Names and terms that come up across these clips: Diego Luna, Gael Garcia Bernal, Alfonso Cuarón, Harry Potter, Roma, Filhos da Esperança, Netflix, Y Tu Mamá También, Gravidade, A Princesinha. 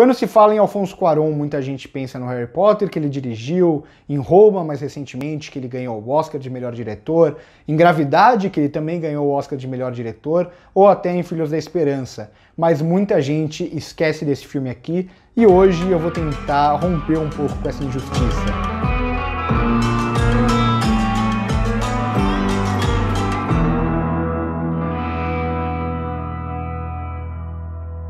Quando se fala em Alfonso Cuarón, muita gente pensa no Harry Potter, que ele dirigiu, em Roma, mais recentemente, que ele ganhou o Oscar de melhor diretor, em Gravidade, que ele também ganhou o Oscar de melhor diretor, ou até em Filhos da Esperança. Mas muita gente esquece desse filme aqui, e hoje eu vou tentar romper um pouco com essa injustiça.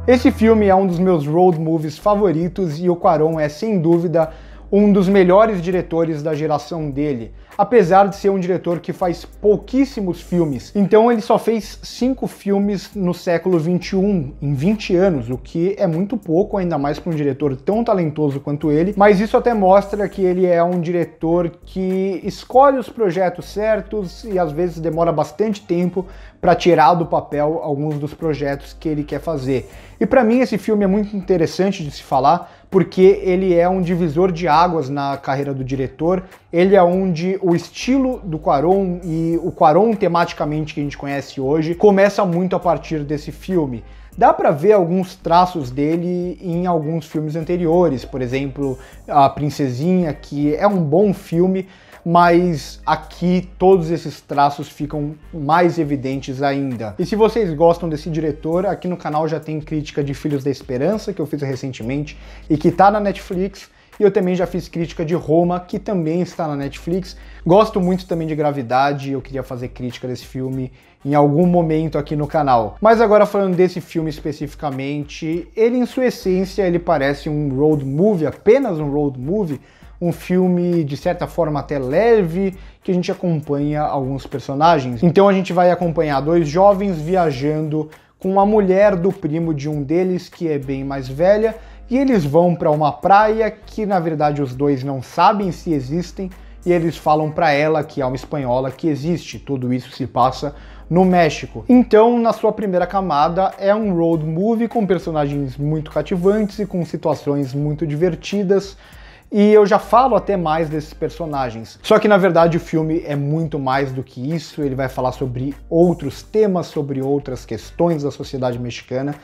Esse filme é um dos meus road movies favoritos e o Cuarón é, sem dúvida, um dos melhores diretores da geração dele, apesar de ser um diretor que faz pouquíssimos filmes. Então ele só fez 5 filmes no século XXI, em 20 anos, o que é muito pouco, ainda mais para um diretor tão talentoso quanto ele, mas isso até mostra que ele é um diretor que escolhe os projetos certos e às vezes demora bastante tempo para tirar do papel alguns dos projetos que ele quer fazer. E para mim esse filme é muito interessante de se falar, porque ele é um divisor de águas na carreira do diretor, ele é onde o estilo do Cuarón e o Cuarón tematicamente que a gente conhece hoje começa muito a partir desse filme. Dá pra ver alguns traços dele em alguns filmes anteriores, por exemplo, A Princesinha, que é um bom filme, mas aqui todos esses traços ficam mais evidentes ainda. E se vocês gostam desse diretor, aqui no canal já tem crítica de Filhos da Esperança, que eu fiz recentemente e que tá na Netflix, e eu também já fiz crítica de Roma, que também está na Netflix. Gosto muito também de Gravidade, eu queria fazer crítica desse filme em algum momento aqui no canal. Mas agora falando desse filme especificamente, ele em sua essência ele parece um road movie, apenas um road movie, um filme de certa forma até leve, que a gente acompanha alguns personagens. Então a gente vai acompanhar 2 jovens viajando com a mulher do primo de um deles, que é bem mais velha, e eles vão para uma praia que na verdade os 2 não sabem se existem, e eles falam para ela que é uma espanhola que existe. Tudo isso se passa no México. Então, na sua primeira camada, é um road movie com personagens muito cativantes e com situações muito divertidas, e eu já falo até mais desses personagens. Só que na verdade o filme é muito mais do que isso, ele vai falar sobre outros temas, sobre outras questões da sociedade mexicana,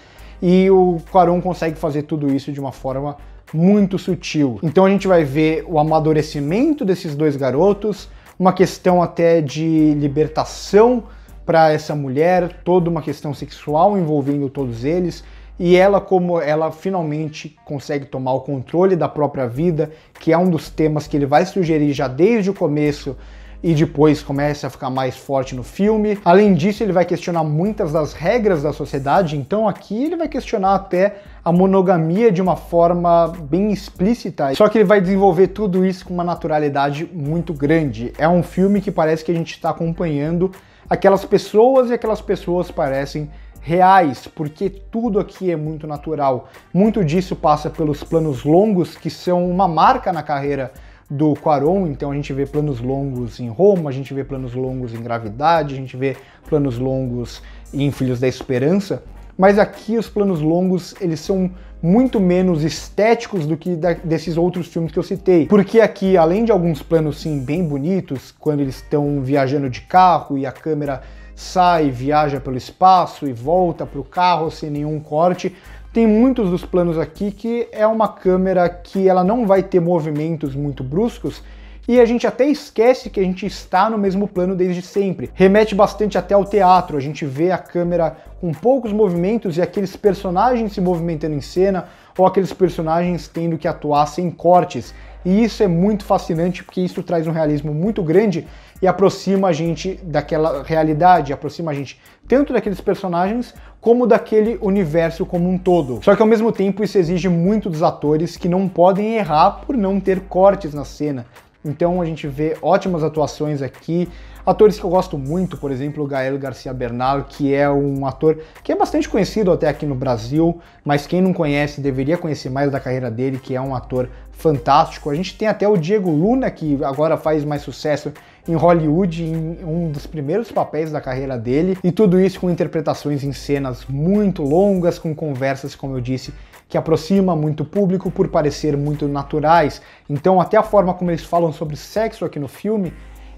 e o Cuarón consegue fazer tudo isso de uma forma muito sutil. Então a gente vai ver o amadurecimento desses 2 garotos, uma questão até de libertação para essa mulher, toda uma questão sexual envolvendo todos eles, e ela, como ela finalmente consegue tomar o controle da própria vida, que é um dos temas que ele vai sugerir já desde o começo, e depois começa a ficar mais forte no filme. Além disso, ele vai questionar muitas das regras da sociedade, então aqui ele vai questionar até a monogamia de uma forma bem explícita, só que ele vai desenvolver tudo isso com uma naturalidade muito grande. É um filme que parece que a gente está acompanhando aquelas pessoas, e aquelas pessoas parecem reais, porque tudo aqui é muito natural. Muito disso passa pelos planos longos, que são uma marca na carreira do Cuarón. Então a gente vê planos longos em Roma, a gente vê planos longos em Gravidade, a gente vê planos longos em Filhos da Esperança, mas aqui os planos longos eles são muito menos estéticos do que desses outros filmes que eu citei, porque aqui, além de alguns planos sim bem bonitos, quando eles estão viajando de carro e a câmera sai, viaja pelo espaço e volta para o carro sem nenhum corte, tem muitos dos planos aqui que é uma câmera que ela não vai ter movimentos muito bruscos, e a gente até esquece que a gente está no mesmo plano desde sempre. Remete bastante até ao teatro, a gente vê a câmera com poucos movimentos e aqueles personagens se movimentando em cena, ou aqueles personagens tendo que atuar sem cortes. E isso é muito fascinante, porque isso traz um realismo muito grande e aproxima a gente daquela realidade, aproxima a gente tanto daqueles personagens como daquele universo como um todo. Só que ao mesmo tempo isso exige muito dos atores, que não podem errar por não ter cortes na cena. Então a gente vê ótimas atuações aqui, atores que eu gosto muito, por exemplo, o Gael Garcia Bernal, que é um ator que é bastante conhecido até aqui no Brasil, mas quem não conhece deveria conhecer mais da carreira dele, que é um ator fantástico. A gente tem até o Diego Luna, que agora faz mais sucesso em Hollywood, em um dos primeiros papéis da carreira dele, e tudo isso com interpretações em cenas muito longas, com conversas, como eu disse, que aproxima muito o público por parecer muito naturais. Então até a forma como eles falam sobre sexo aqui no filme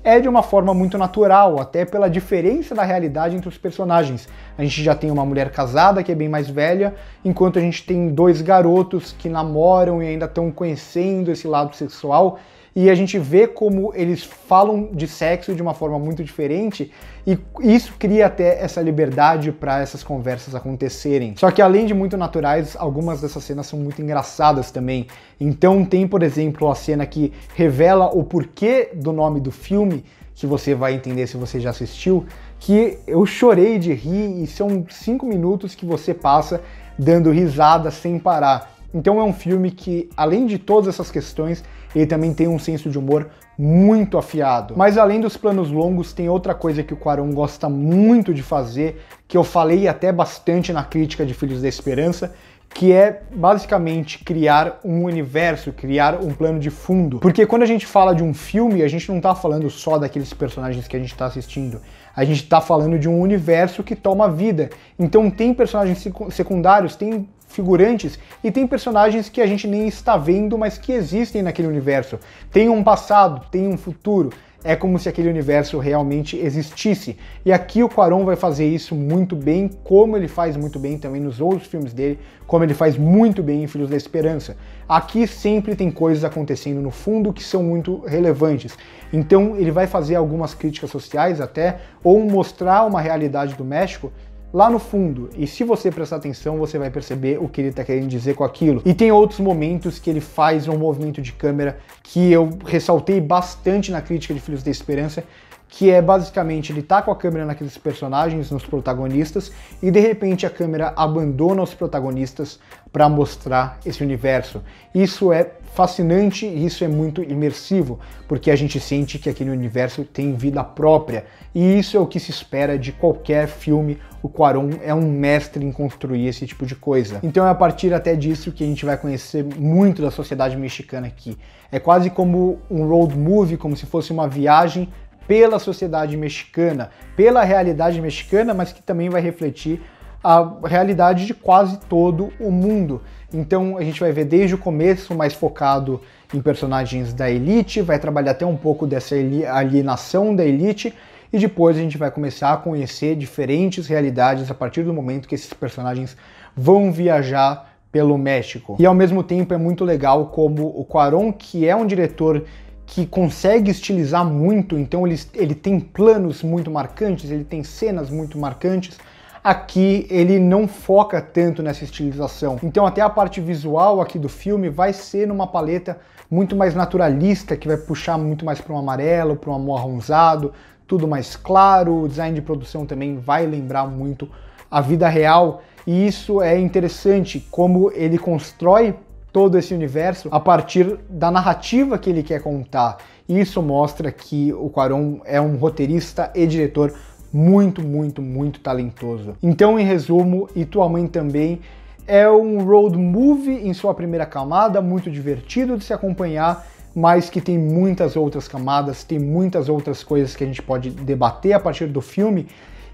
é de uma forma muito natural, até pela diferença da realidade entre os personagens. A gente já tem uma mulher casada, que é bem mais velha, enquanto a gente tem dois garotos que namoram e ainda estão conhecendo esse lado sexual, e a gente vê como eles falam de sexo de uma forma muito diferente, e isso cria até essa liberdade para essas conversas acontecerem. Só que além de muito naturais, algumas dessas cenas são muito engraçadas também. Então tem, por exemplo, a cena que revela o porquê do nome do filme, que você vai entender se você já assistiu, que eu chorei de rir, e são 5 minutos que você passa dando risada sem parar. Então é um filme que, além de todas essas questões, ele também tem um senso de humor muito afiado. Mas além dos planos longos, tem outra coisa que o Cuarón gosta muito de fazer, que eu falei até bastante na crítica de Filhos da Esperança, que é basicamente criar um universo, criar um plano de fundo. Porque quando a gente fala de um filme, a gente não tá falando só daqueles personagens que a gente tá assistindo. A gente tá falando de um universo que toma vida. Então tem personagens secundários, tem figurantes e tem personagens que a gente nem está vendo, mas que existem naquele universo. Tem um passado, tem um futuro. É como se aquele universo realmente existisse. E aqui o Cuarón vai fazer isso muito bem, como ele faz muito bem também nos outros filmes dele, como ele faz muito bem em Filhos da Esperança. Aqui sempre tem coisas acontecendo no fundo que são muito relevantes. Então ele vai fazer algumas críticas sociais até, ou mostrar uma realidade do México lá no fundo, e se você prestar atenção, você vai perceber o que ele tá querendo dizer com aquilo. E tem outros momentos que ele faz um movimento de câmera que eu ressaltei bastante na crítica de Filhos da Esperança, que é basicamente ele tá com a câmera naqueles personagens, nos protagonistas, e de repente a câmera abandona os protagonistas para mostrar esse universo. Isso é fascinante, e isso é muito imersivo, porque a gente sente que aquele universo tem vida própria, e isso é o que se espera de qualquer filme. O Cuarón é um mestre em construir esse tipo de coisa. Então é a partir até disso que a gente vai conhecer muito da sociedade mexicana aqui. É quase como um road movie, como se fosse uma viagem pela sociedade mexicana, pela realidade mexicana, mas que também vai refletir a realidade de quase todo o mundo. Então a gente vai ver desde o começo mais focado em personagens da elite, vai trabalhar até um pouco dessa alienação da elite, e depois a gente vai começar a conhecer diferentes realidades a partir do momento que esses personagens vão viajar pelo México. E ao mesmo tempo é muito legal como o Cuarón, que é um diretor que consegue estilizar muito, então ele tem planos muito marcantes, ele tem cenas muito marcantes. Aqui ele não foca tanto nessa estilização, então até a parte visual aqui do filme vai ser numa paleta muito mais naturalista, que vai puxar muito mais para um amarelo, para um amarronzado, tudo mais claro. O design de produção também vai lembrar muito a vida real, e isso é interessante, como ele constrói todo esse universo a partir da narrativa que ele quer contar. E isso mostra que o Cuarón é um roteirista e diretor muito, muito, muito talentoso. Então, em resumo, E Tu Mamá Também é um road movie em sua primeira camada, muito divertido de se acompanhar, mas que tem muitas outras camadas, tem muitas outras coisas que a gente pode debater a partir do filme.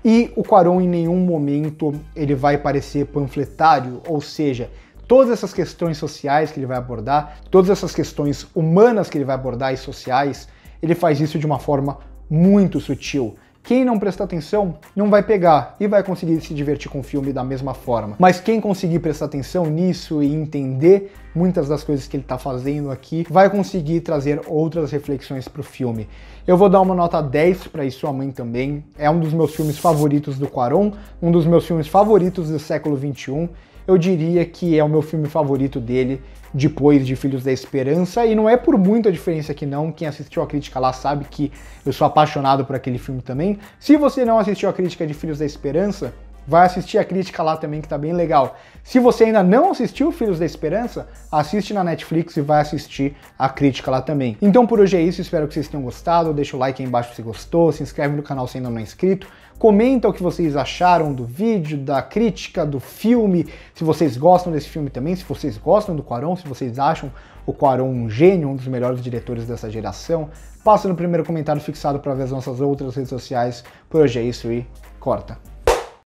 E o Cuarón, em nenhum momento, ele vai parecer panfletário, ou seja, todas essas questões sociais que ele vai abordar, todas essas questões humanas que ele vai abordar e sociais, ele faz isso de uma forma muito sutil. Quem não prestar atenção não vai pegar e vai conseguir se divertir com o filme da mesma forma. Mas quem conseguir prestar atenção nisso e entender muitas das coisas que ele está fazendo aqui, vai conseguir trazer outras reflexões para o filme. Eu vou dar uma nota 10 para E Tu Mamá Também. É um dos meus filmes favoritos do Cuarón, um dos meus filmes favoritos do século XXI. Eu diria que é o meu filme favorito dele, depois de Filhos da Esperança, e não é por muita diferença que não. Quem assistiu a crítica lá sabe que eu sou apaixonado por aquele filme também. Se você não assistiu a crítica de Filhos da Esperança, vai assistir a crítica lá também, que tá bem legal. Se você ainda não assistiu Filhos da Esperança, assiste na Netflix e vai assistir a crítica lá também. Então por hoje é isso, espero que vocês tenham gostado. Deixa o like aí embaixo se gostou, se inscreve no canal se ainda não é inscrito, comenta o que vocês acharam do vídeo, da crítica, do filme, se vocês gostam desse filme também, se vocês gostam do Cuarón, se vocês acham o Cuarón um gênio, um dos melhores diretores dessa geração. Passa no primeiro comentário fixado para ver as nossas outras redes sociais. Por hoje é isso e corta!